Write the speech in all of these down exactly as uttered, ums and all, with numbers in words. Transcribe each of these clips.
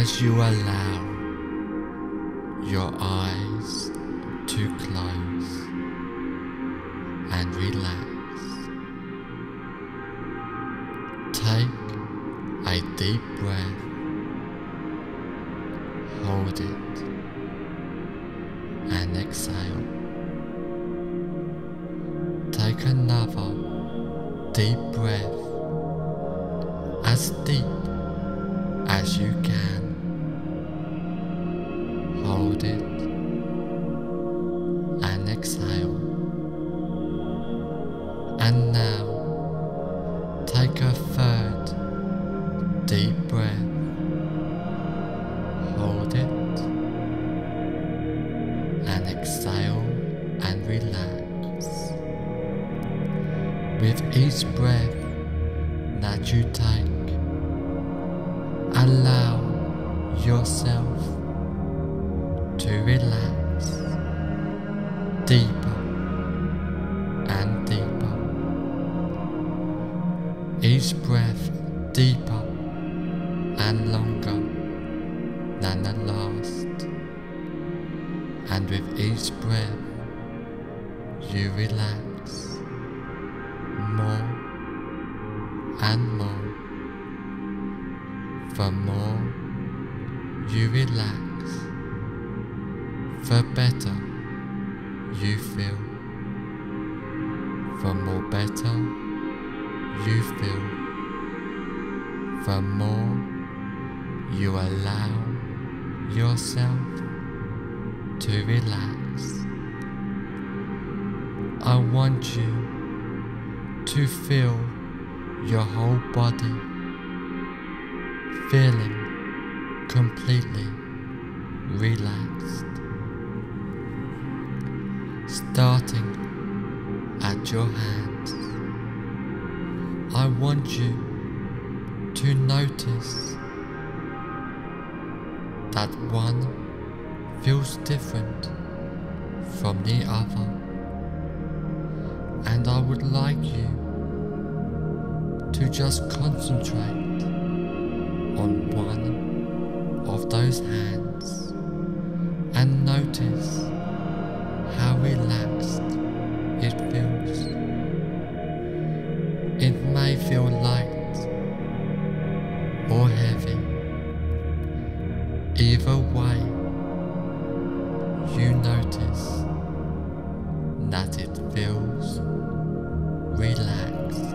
as you allow your eyes to close and relax. Take a deep breath, hold it, and exhale. Take another deep breath, as deep as you can. Hold it and exhale. And now take a third deep breath. Hold it and exhale and relax. With each breath that you take, allow yourself to relax deeper and deeper. Each breath deeper and longer than the last. And with each breath you relax more and more. The more you relax, the better you feel. The more better you feel, the more you allow yourself to relax. I want you to feel your whole body, feeling completely relaxed, starting at your hands. I want you to notice that one feels different from the other, and I would like you to just concentrate on one of those hands and notice how relaxed it feels. It may feel light or heavy. Either way, you notice that it feels relaxed.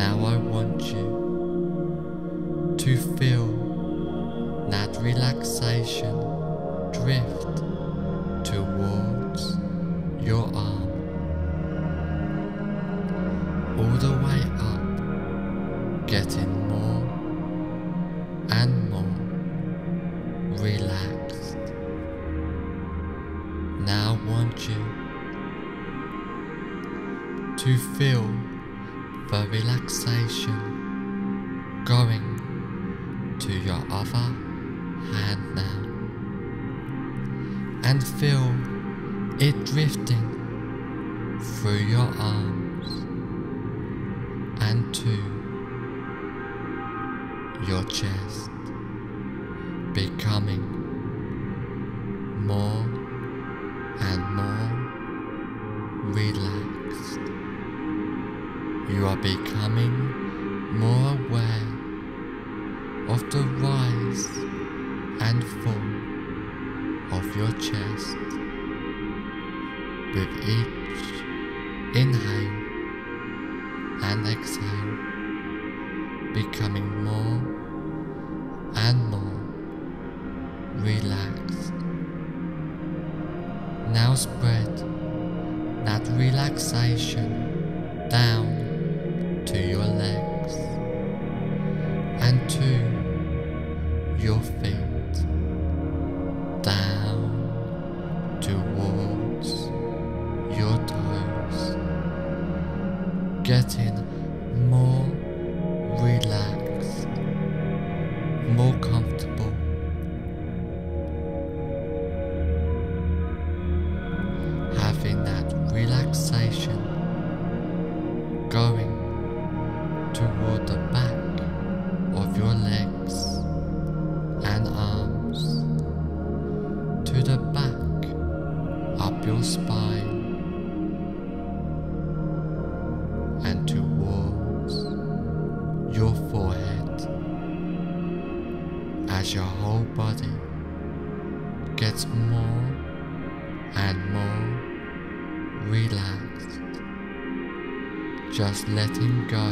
Now I want you to feel that relaxation drift towards your arm, all the way up, getting more and more relaxed. Now I want you to feel the relaxation going to your other hand now, and feel it drifting through your arms and to your chest, becoming more and more relaxed. You are becoming more aware of the rise and fall of your chest. With each inhale and exhale, becoming more and more relaxed. Now spread that relaxation down to your legs and to your feet, down towards your toes, getting more relaxed, more comfortable. Having that relaxation going toward the back of your legs, as your whole body gets more and more relaxed, just letting go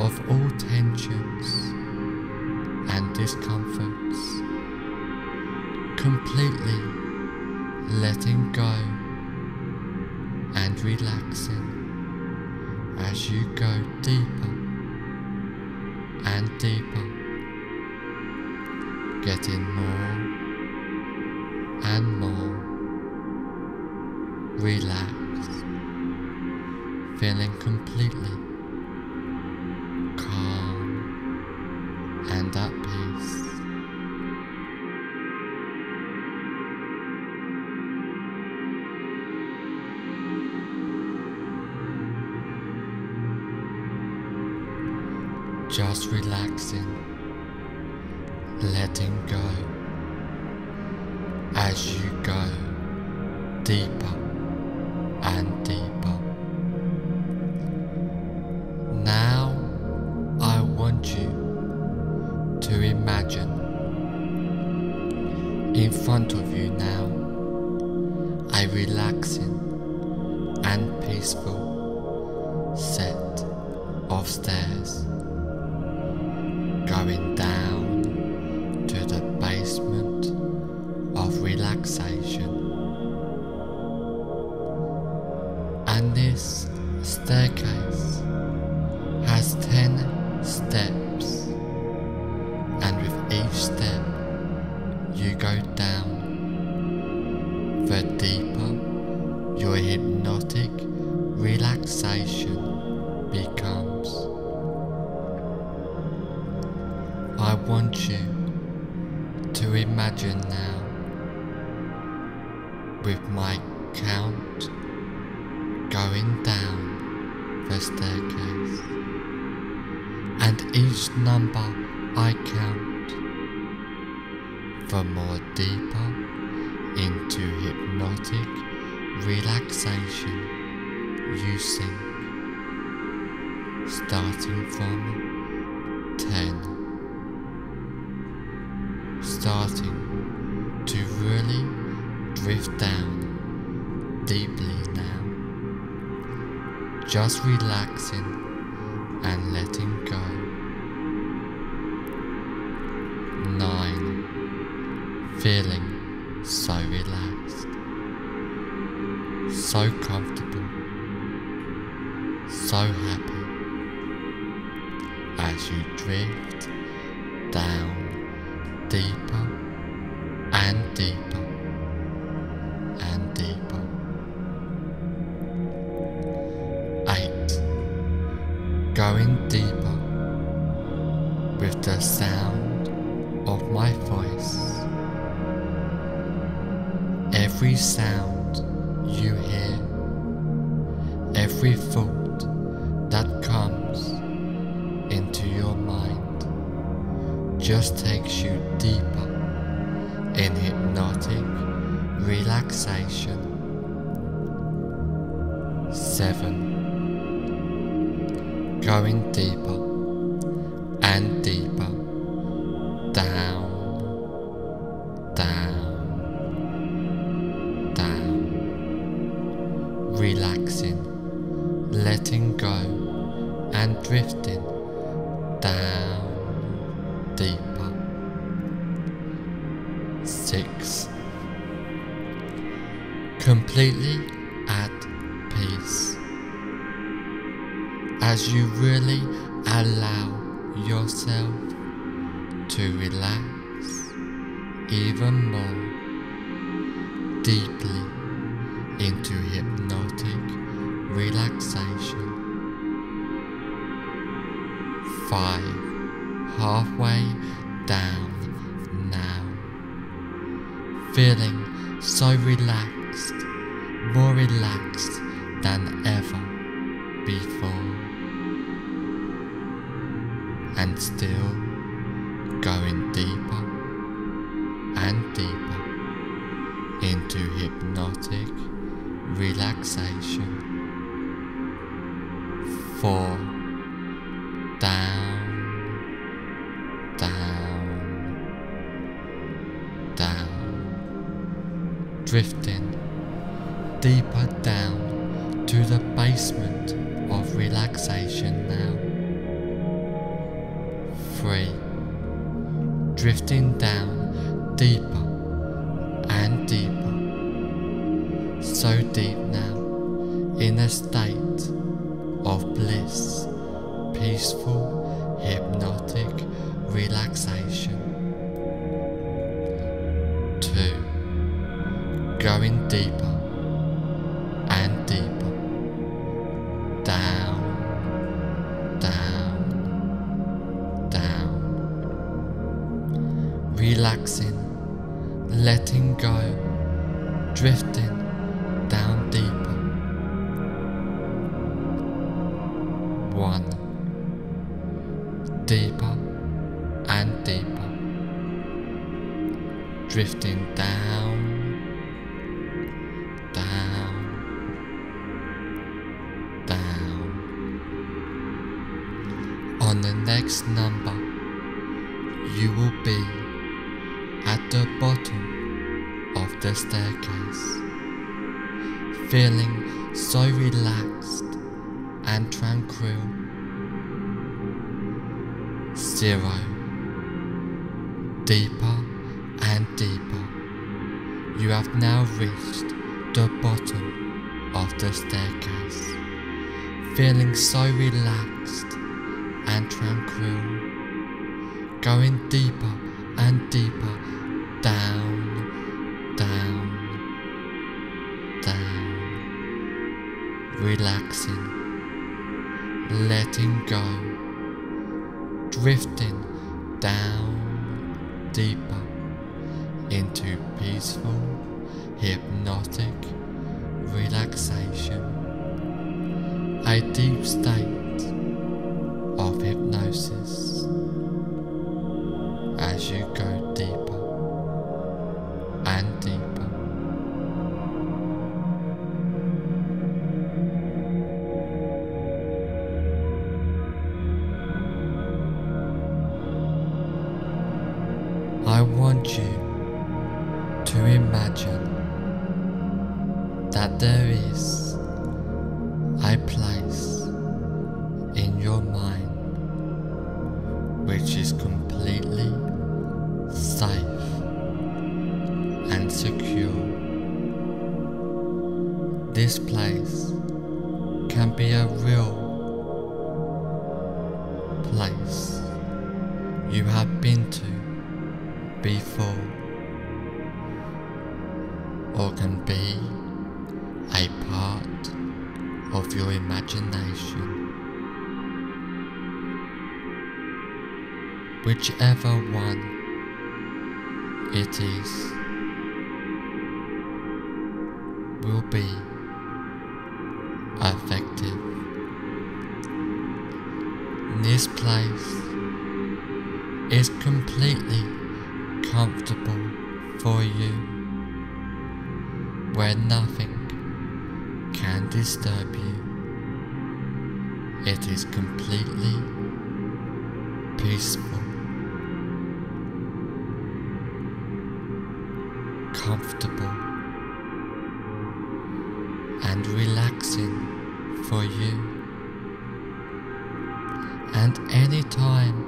of all tensions and discomforts, completely letting go and relaxing as you go deeper and deeper, getting more and more relaxed, feeling completely calm and at peace. Just relaxing, letting go, as you go deeper and deeper. Now I want you to imagine in front of you now a relaxing and peaceful set of stairs, going down to the basement of relaxation. And this staircase has ten steps, and with each step you go down, the deeper your hypnotic relaxation becomes. I want you to imagine now, with my count going down the staircase, and each number I count, the more deeper into hypnotic relaxation you sink, starting from ten. Starting to really drift down deeply now, just relaxing and letting go. Nine, feeling so relaxed, so comfortable, so happy, as you drift down deeper and deeper and deeper. Eight, going deeper with the sound of my voice. Every sound you hear, every thought that comes into your mind, just takes you deeper in hypnotic relaxation. Seven, going deeper and deeper, down, down, down, relaxing, letting go and drifting down deeper. Six, completely at peace, as you really allow yourself to relax even more deeply into hypnotic relaxation. Five, halfway down now, feeling so relaxed, more relaxed than ever before, and still going deeper and deeper into hypnotic relaxation. Four, down, down, drifting deeper down to the basement of relaxation now. Three. Drifting down deeper and deeper, so deep now, in a state of bliss, peaceful, hypnotic relaxation. Two. Going deeper and deeper, down, down, down, relaxing, letting go, drifting down deeper. One. Deeper and deeper, drifting down, down, down. On the next number, you will be at the bottom of the staircase, feeling so relaxed and tranquil. Zero. Deeper and deeper, you have now reached the bottom of the staircase, feeling so relaxed and tranquil, going deeper and deeper, down, down, down, relaxing, letting go, drifting down deeper into peaceful hypnotic relaxation, a deep state of hypnosis as you go deeper and deeper. I want you to imagine that there is a place in your mind which is completely safe and secure. This place can be a real place you have been to before, or can be a part of your imagination. Whichever one it is will be effective. This place is completely comfortable for you, where nothing can disturb you. It is completely peaceful, comfortable, and relaxing for you. And any time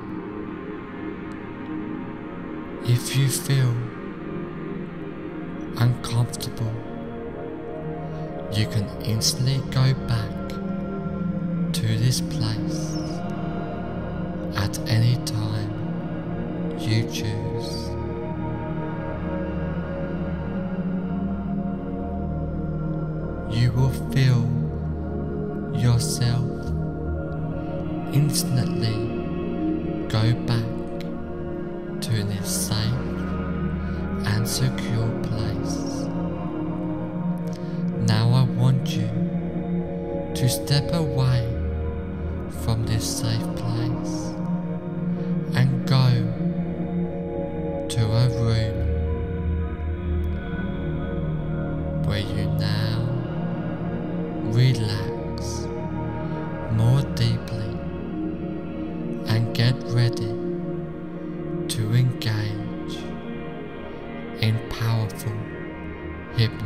if you feel uncomfortable, you can instantly go back to this place at any time you choose. You will feel yourself instantly go back to this safe and secure place. Now I want you to step away from this safe place and go to a room where you now relax more deeply and get ready to engage in powerful hypnosis.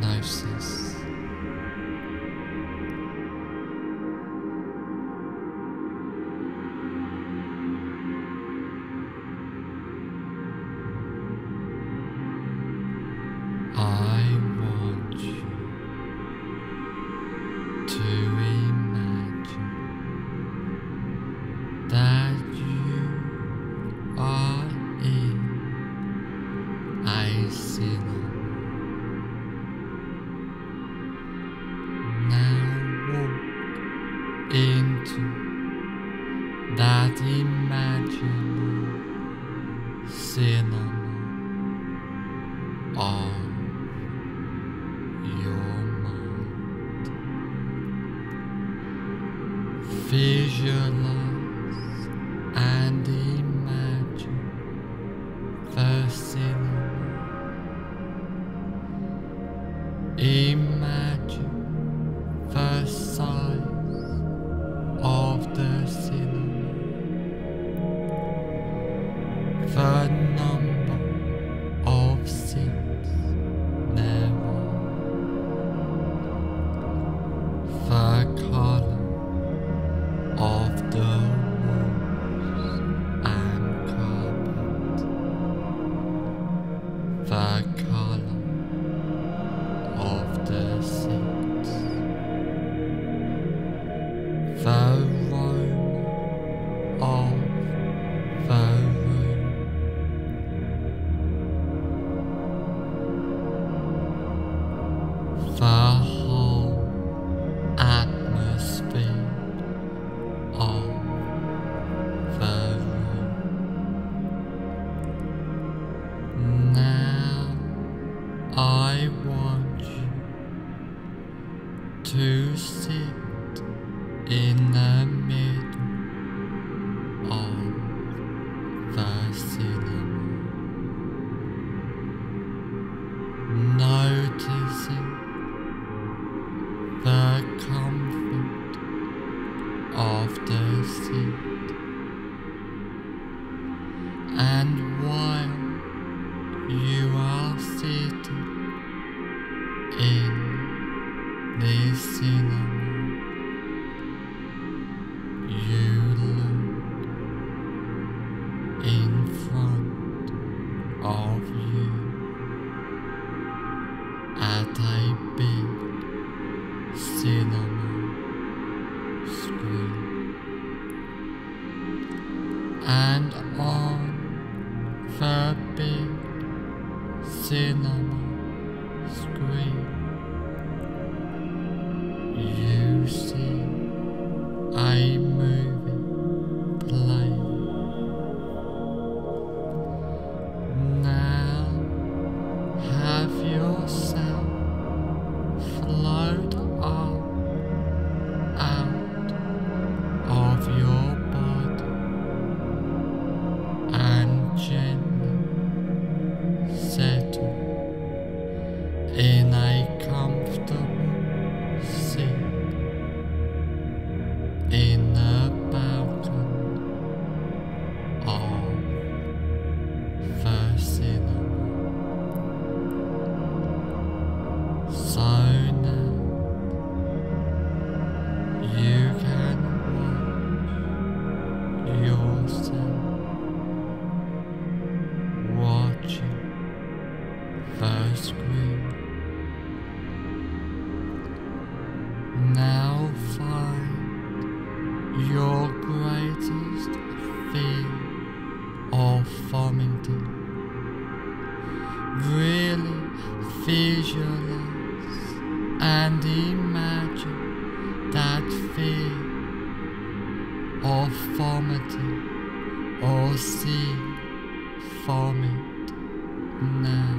that imagine cinema of your mind. Visualize and imagine the cinema. Imagine the sight of the cinema, the number of seats never, the color of the walls and carpet, the color of the seats. The room of the room, the whole atmosphere of the room. Now I want you to sit in the middle of the cinema, noticing the comfort of the seat, and while you are sitting in the cinema, you look in front of you at a big cinema screen, and on the big cinema screen you see a movie playing. Now have yourself float up out of your body and gently settle in a comfortable seat in the balcony of the cinema, so now you can watch yourself watching the screen. Now find your greatest fear of vomiting. Really visualize and imagine that fear of vomiting or see vomit now.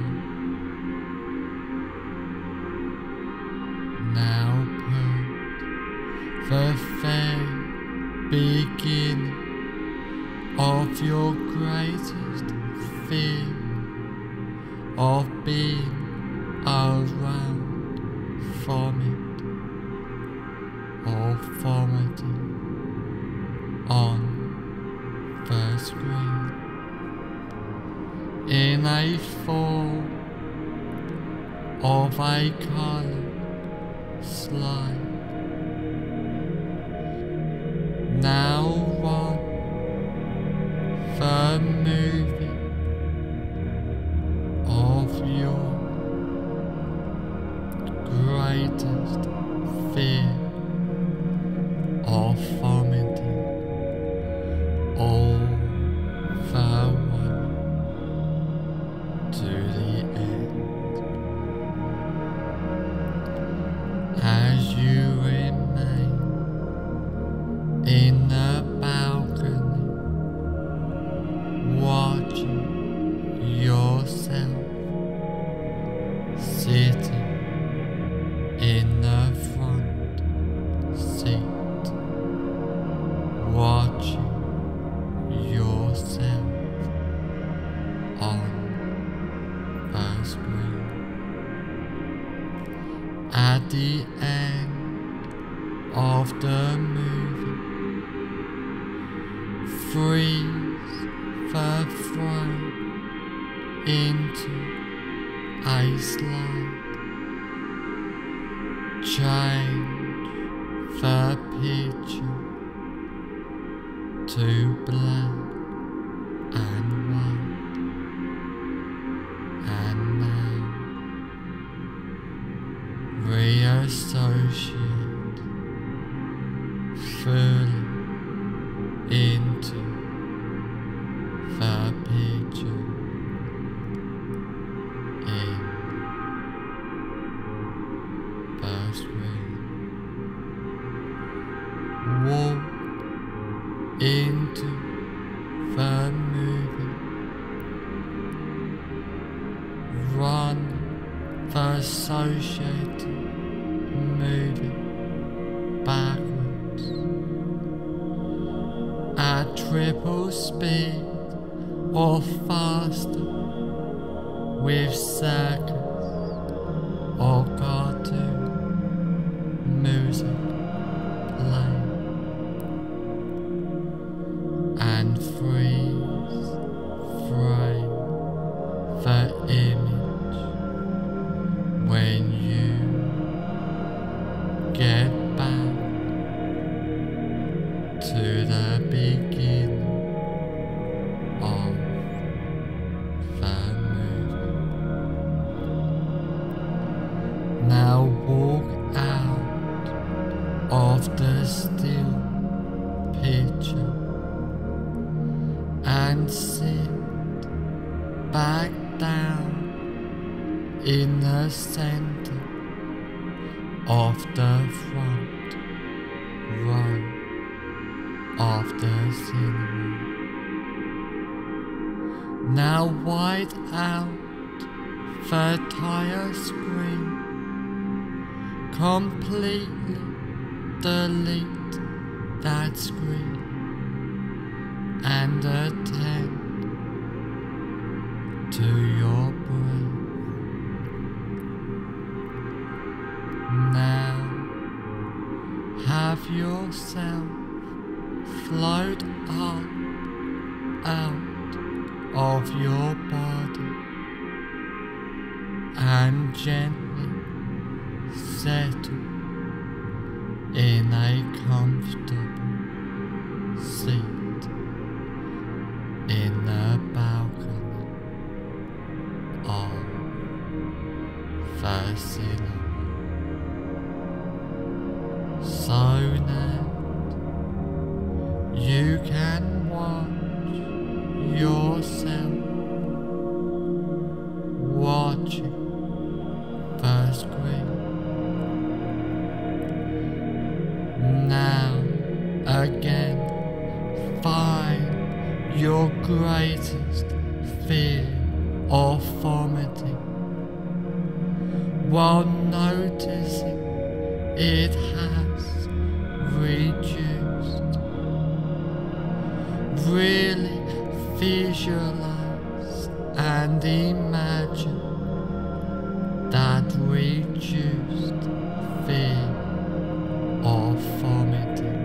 Now put the fear begin of your greatest fear of being around vomit or vomiting on the screen in a form of a colour slide. Now run the movie of your greatest fear of vomiting all the way to the end. As you Judge yourself on a screen. At the end of the movie, freeze the frame into a slide. Change the picture to black and white, and now reassociate fully into the picture in the screen. Walk into the movie, run the associated movie backwards at triple speed or faster with circus or cartoon music playing. Freeze, frame the image when you get back to the beginning of the movie. Now walk out of the still picture and sit back down in the center of the front row of the cinema. Now wide out the tire screen, completely delete that screen and attend to your breath. Now have yourself float up out of your body and gently settle in a comfortable seat in the balcony of the cinema, so that you can watch yourself watching the screen. Now again, find your greatest fear of vomiting, while noticing it has reduced. Really visualize and imagine that reduced fear of vomiting.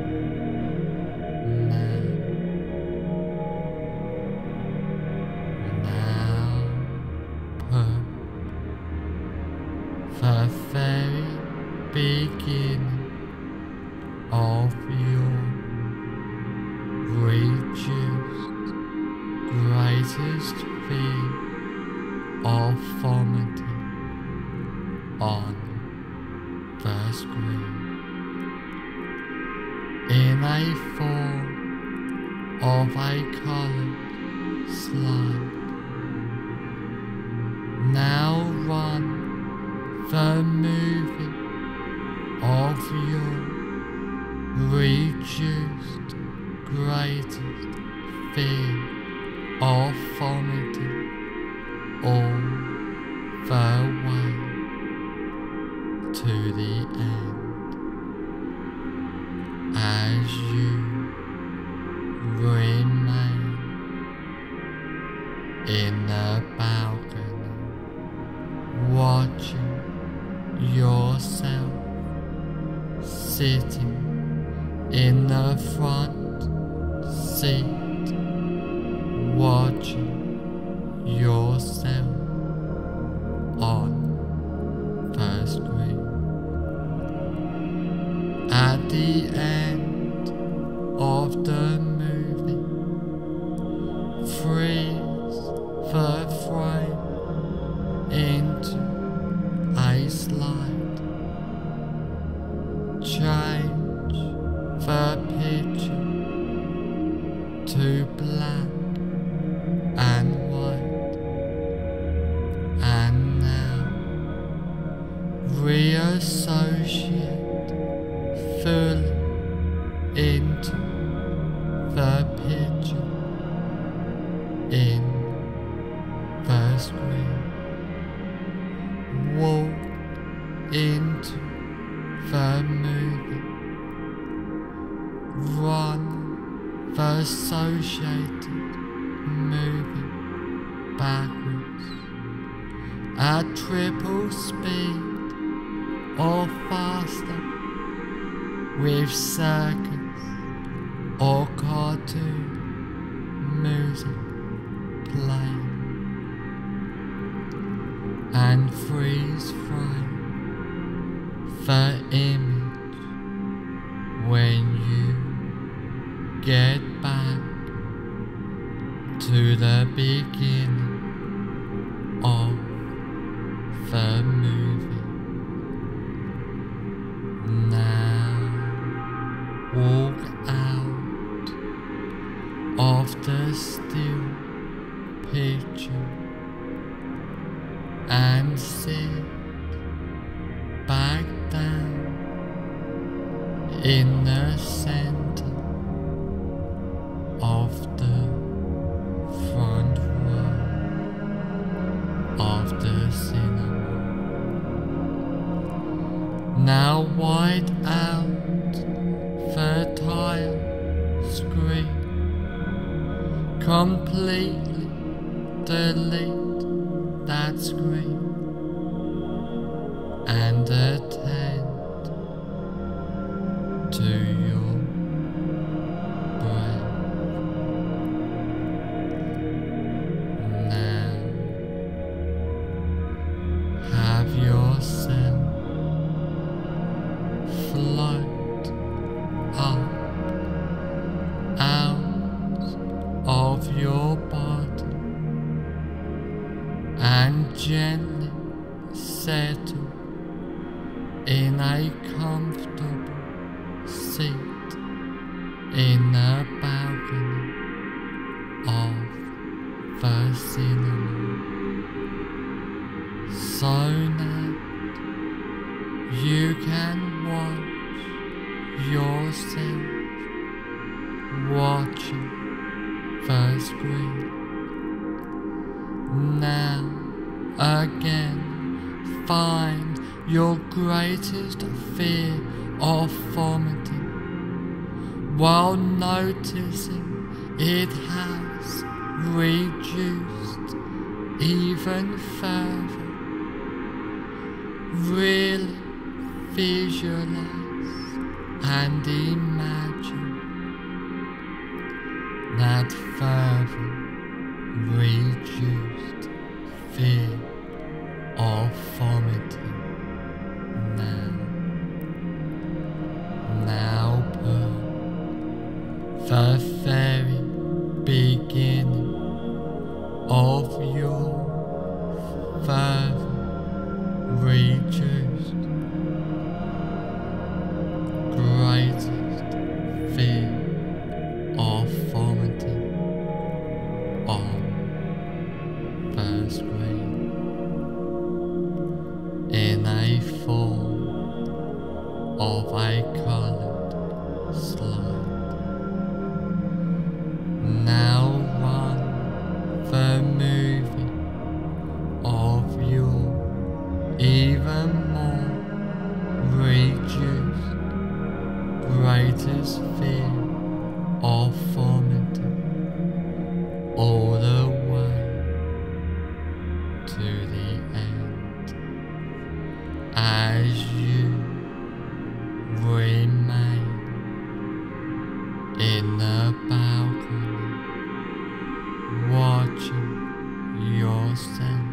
The very beginning of your reduced greatest fear of vomiting on the screen in a form of a colored slide. Now run the movie of your reduced greatest fear of vomiting all the way to the end as you green light in the balcony, watching yourself sitting in the front seat, watching yourself on the screen. At the end of the movie, freeze the frame into a slide. Change the picture to black and white, and now reassociate fully into the picture in the screen. Walk into the movie, run the associated movie backwards at triple speed or faster, with circus or cartoon music playing, and freeze frame the image when you get back to the beginning of the movie. Now walk out of the still picture and sit back down in the center of the front row of the cinema. Now wide out the tile screen, completely delete that screen, and attend to your breath. Now have yourself float up out of your body and gently settle in a comfortable seat in the balcony of the cinema, so that you can watch yourself watching the screen. Now again, find your greatest fear of vomiting, while noticing it has reduced even further. Really visualize and imagine that further reduced fear of vomiting. Now, now put the very beginning of your further reduced greatest fear of vomiting on the screen in a form of a coloured slide. Now run the movie of your even more the balcony, watching yourself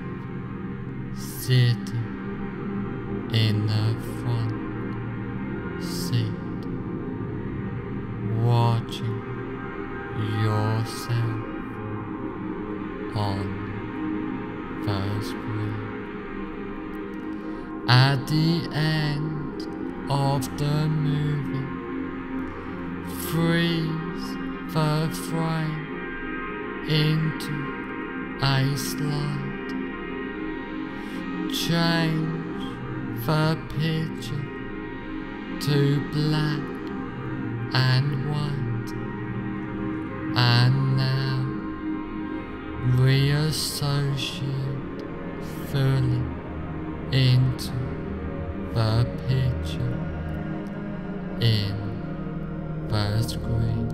sitting in the front seat, watching yourself on the screen. At the end of the movie, freeze the frame into a slide. Change the picture to black and white. And now reassociate fully into the picture in the screen.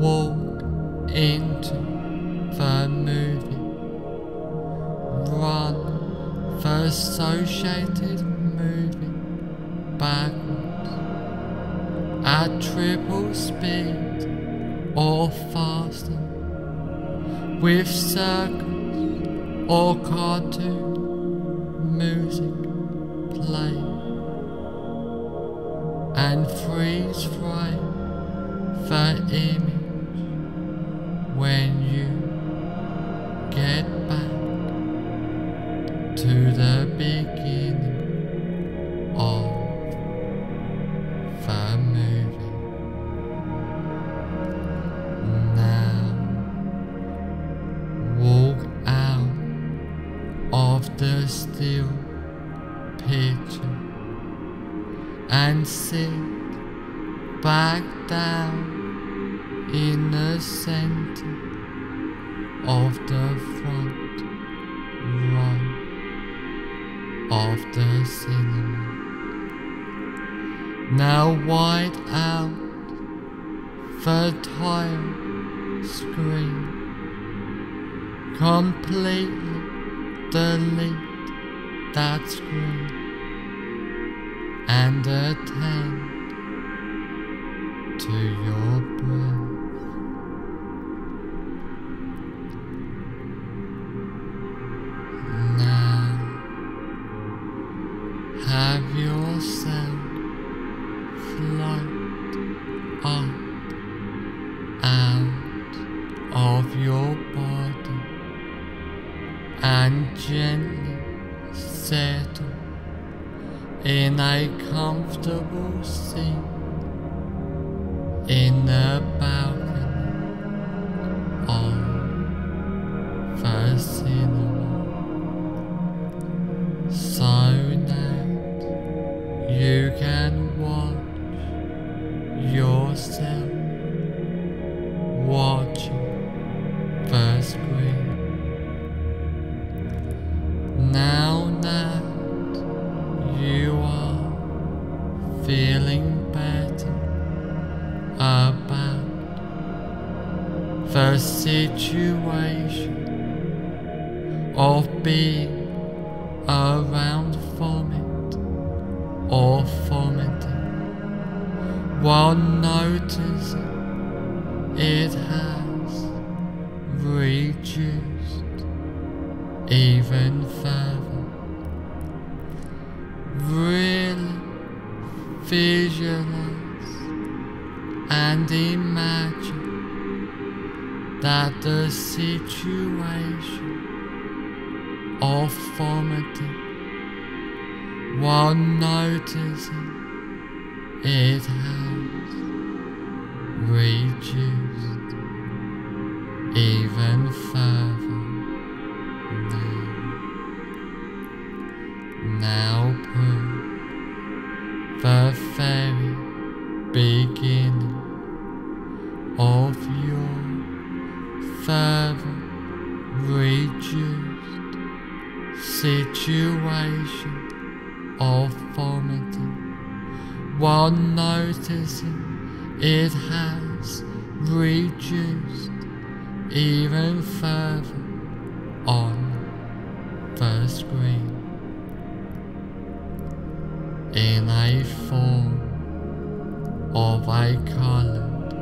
Walk into the movie. Run the associated movie backwards at triple speed or faster, with circles or cartoon music playing. And freeze frame the image when you get back to the beginning of the movie. Now walk out of the still picture and sit back down in the center of the front row of the cinema. Now wide out the tile screen, completely delete that screen and attend to your breath. Now have yourself float up out of your body and gently settle in a comfortable seat in the balcony of the cinema, so that you can watch yourself watching the screen. Now now you are feeling better about the situation of being around vomit or vomiting, while noticing it has reduced even further. Really visualize and imagine that the situation of vomiting, while noticing it has reduced even further now. Now put the very beginning of your further reduced situation of vomiting, while noticing it has reduced even further on the screen. In a form of a colored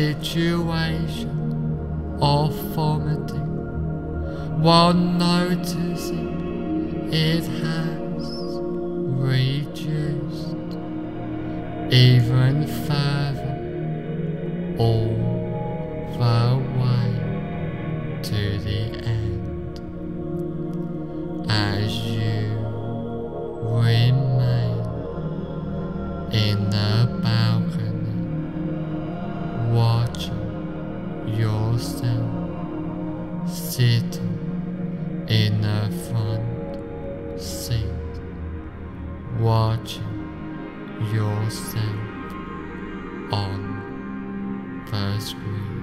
situation or formality, one noticing it has reduced even further all the way to the end, as you remain in the balcony, watching yourself sitting in the front seat, watching yourself on the screen.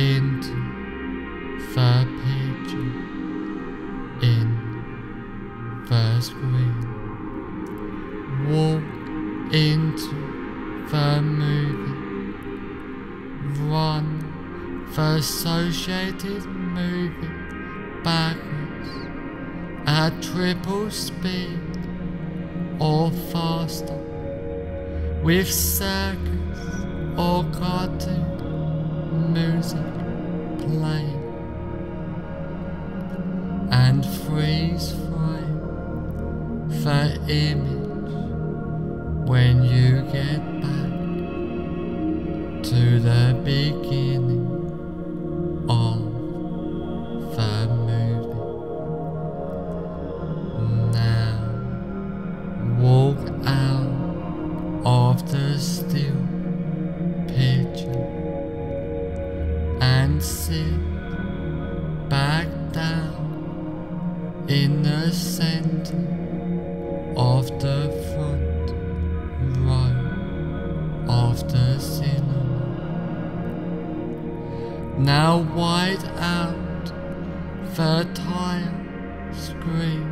into the picture in the screen. Walk into the movie, run the associated movie backwards at triple speed or faster, with circus or cartoon music playing, and freeze frame the image when you get back to the beginning of the movie. Now walk out of the still picture and sit back down in the center of the front row of the cinema. Now wide out the tile screen,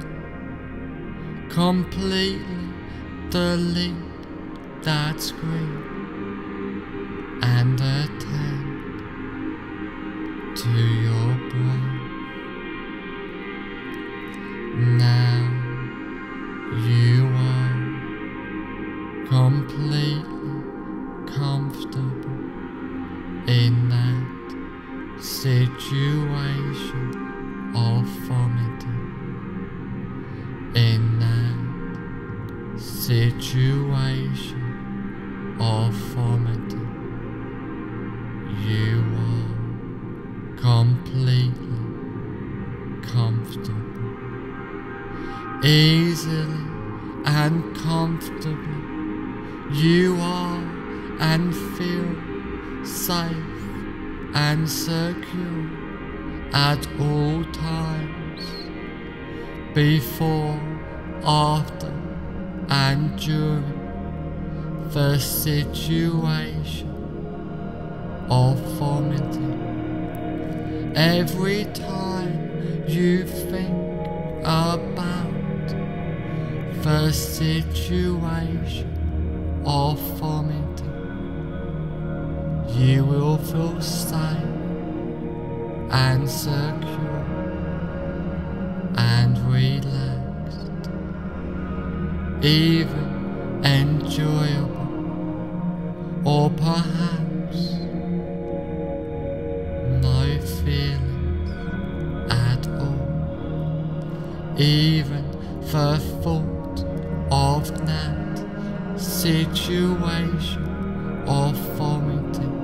completely delete that screen and attend to your brain. Now you are completely comfortable in that situation of vomiting, in that situation of vomiting, you are completely comfortable, easily and comfortably. You are and feel safe and secure at all times, before, after and during the situation of vomiting. Every time you think about the situation of vomiting, you will feel safe and secure and relaxed, even enjoyable, or perhaps no feelings at all. Even the thought of now situation of vomiting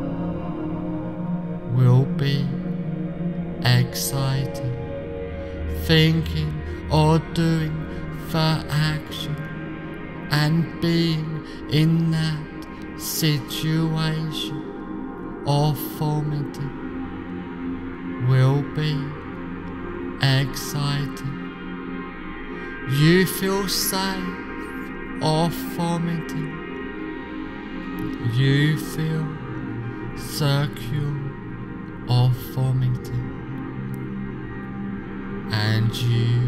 will be exciting. Thinking or doing the action and being in that situation of vomiting will be exciting. You feel safe of vomiting, you feel circular or vomiting, and you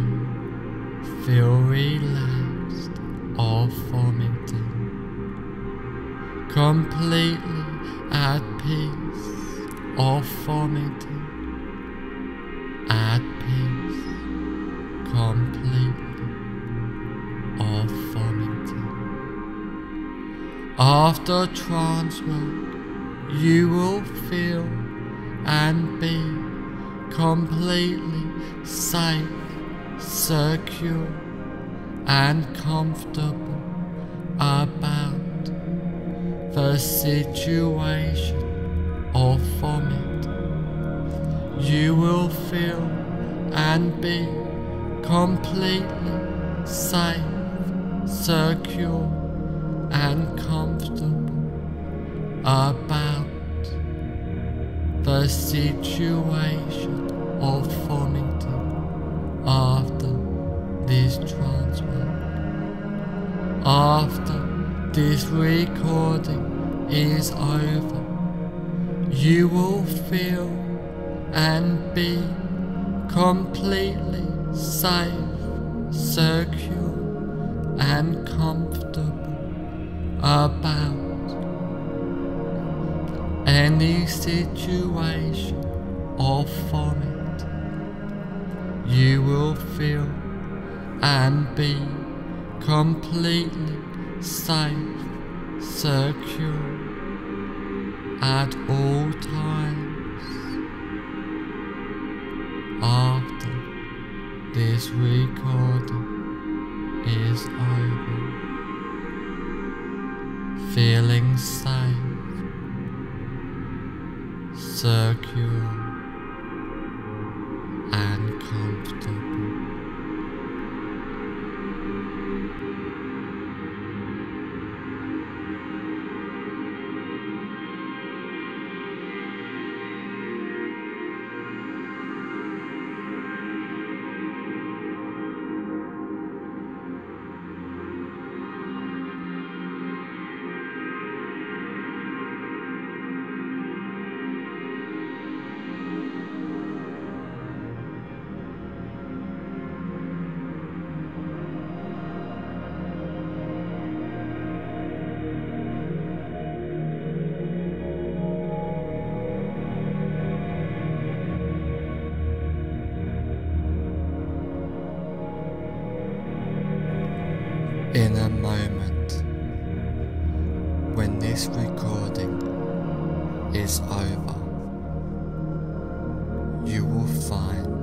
feel relaxed or vomiting, completely at peace or vomiting, at peace, completely or vomiting. After transfer, you will feel and be completely safe, secure and comfortable about the situation of vomit. You will feel and be completely safe, secure and comfortable about the situation of vomiting after this transfer. After this recording is over, you will feel and be completely safe, secure and comfortable about any situation or vomit. You will feel and be completely safe, secure at all times after this recording is over. Feeling safe, secure and comfortable. In a moment, when this recording is over, you will find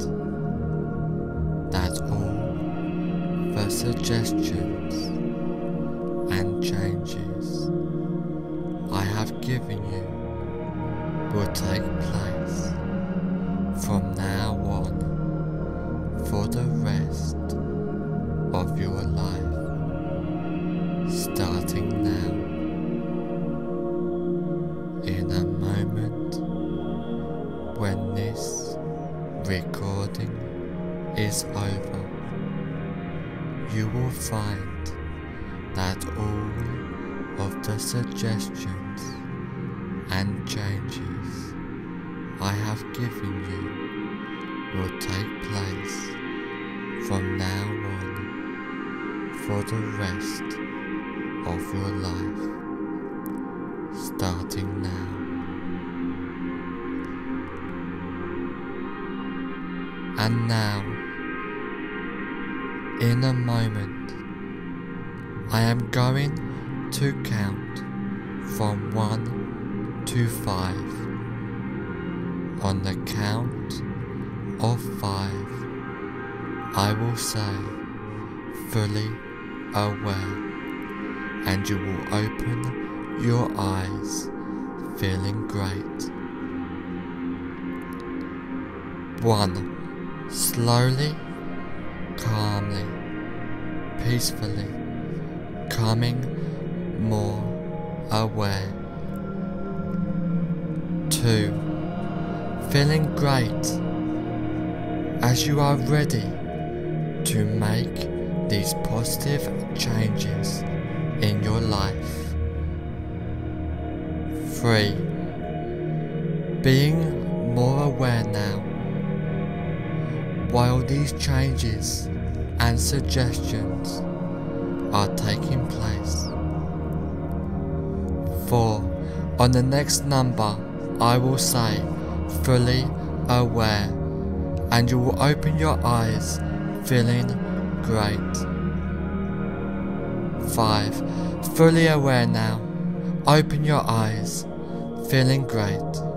that all the suggestions and changes I have given you will take place from now on for the rest of your life. Starting now, in a moment when this recording is over, you will find that all of the suggestions and changes I have given you will take place from now on for the rest of your life, starting now. And now, in a moment, I am going to count from one to five. On the count of five, I will say fully aware, and you will open your eyes feeling great. One. Slowly, calmly, peacefully, coming more aware. Two. Feeling great as you are ready to make these positive changes in your life. free, being more aware now. While these changes and suggestions are taking place. For on the next number I will say fully aware, and you will open your eyes feeling great. Five. Fully aware now. Open your eyes feeling great.